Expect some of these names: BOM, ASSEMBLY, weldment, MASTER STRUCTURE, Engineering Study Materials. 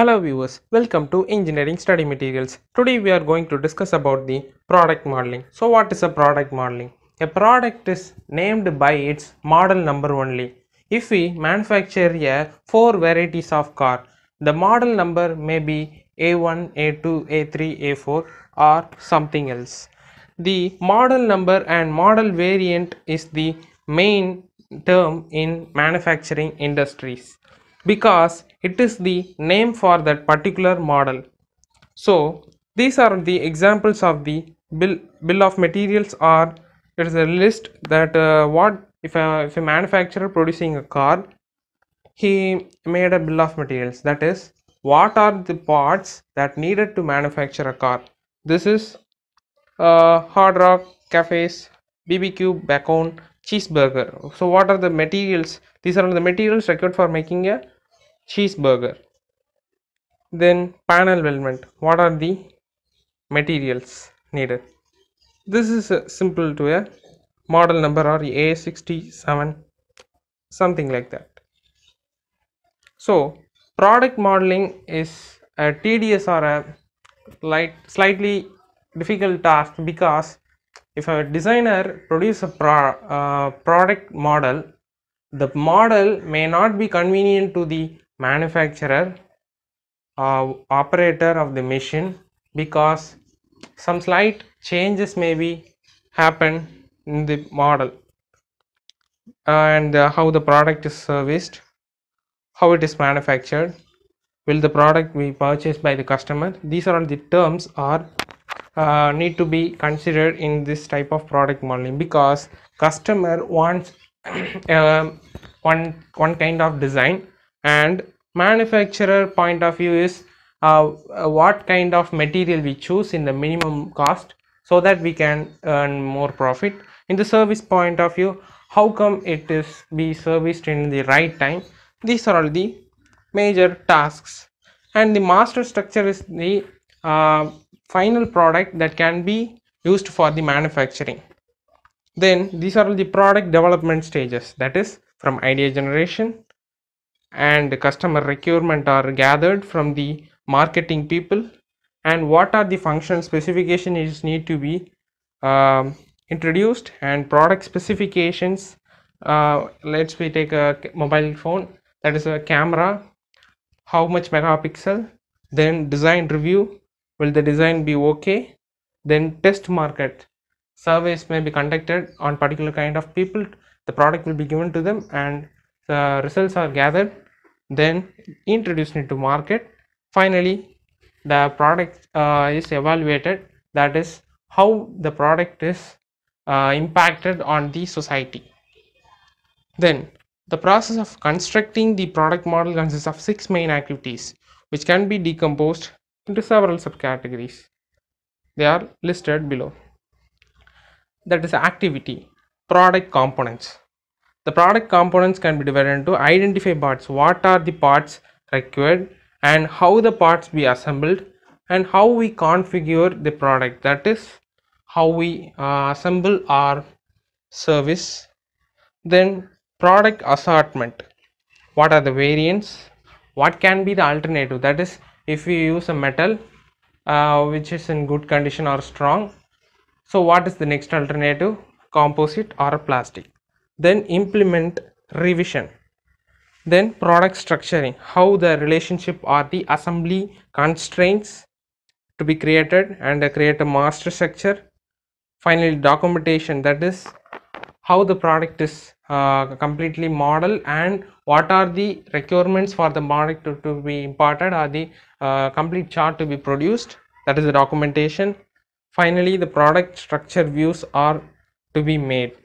Hello viewers, welcome to Engineering Study Materials. Today we are going to discuss about the product modeling. So what is a product modeling? A product is named by its model number only. If we manufacture a 4 varieties of car, the model number may be A1, A2, A3, A4 or something else. The model number and model variant is the main term in manufacturing industries, because it is the name for that particular model. So these are the examples of the bill of materials, or it is a list that if a manufacturer producing a car, he made a bill of materials, that is what are the parts that needed to manufacture a car. This is hard rock cafes, BBQ bacon, cheeseburger. So what are the materials? These are the materials required for making a cheeseburger. Then panel weldment, what are the materials needed? This is simple to a model number or A67, something like that. So product modeling is a tedious or a slightly difficult task, because if a designer produces a product model, the model may not be convenient to the manufacturer or operator of the machine, because some slight changes may be happen in the model, and how the product is serviced, how it is manufactured, will the product be purchased by the customer. These are all the terms are need to be considered in this type of product modeling, because customer wants one kind of design, and manufacturer point of view is what kind of material we choose in the minimum cost so that we can earn more profit. In the service point of view, how come it is be serviced in the right time. These are all the major tasks, and the master structure is the final product that can be used for the manufacturing. Then these are the product development stages, that is from idea generation, and customer requirement are gathered from the marketing people, and what are the functional specification is need to be introduced, and product specifications. Let's we take a mobile phone, that is a camera, how much megapixel. Then design review, will the design be okay? Then test market, surveys may be conducted on particular kind of people, the product will be given to them and the results are gathered, then introduced into market. Finally the product is evaluated, that is how the product is impacted on the society. Then the process of constructing the product model consists of 6 main activities, which can be decomposed into several subcategories. They are listed below. That is activity, product components. The product components can be divided into identify parts, what are the parts required and how the parts be assembled, and how we configure the product, that is how we assemble our service. Then product assortment, what are the variants, what can be the alternative, that is if we use a metal which is in good condition or strong, so what is the next alternative, composite or plastic. Then implement revision. Then product structuring, how the relationship or the assembly constraints to be created, and create a master structure. Finally documentation, that is how the product is completely model, and what are the requirements for the product to be imported, or the complete chart to be produced, that is the documentation. Finally the product structure views are to be made.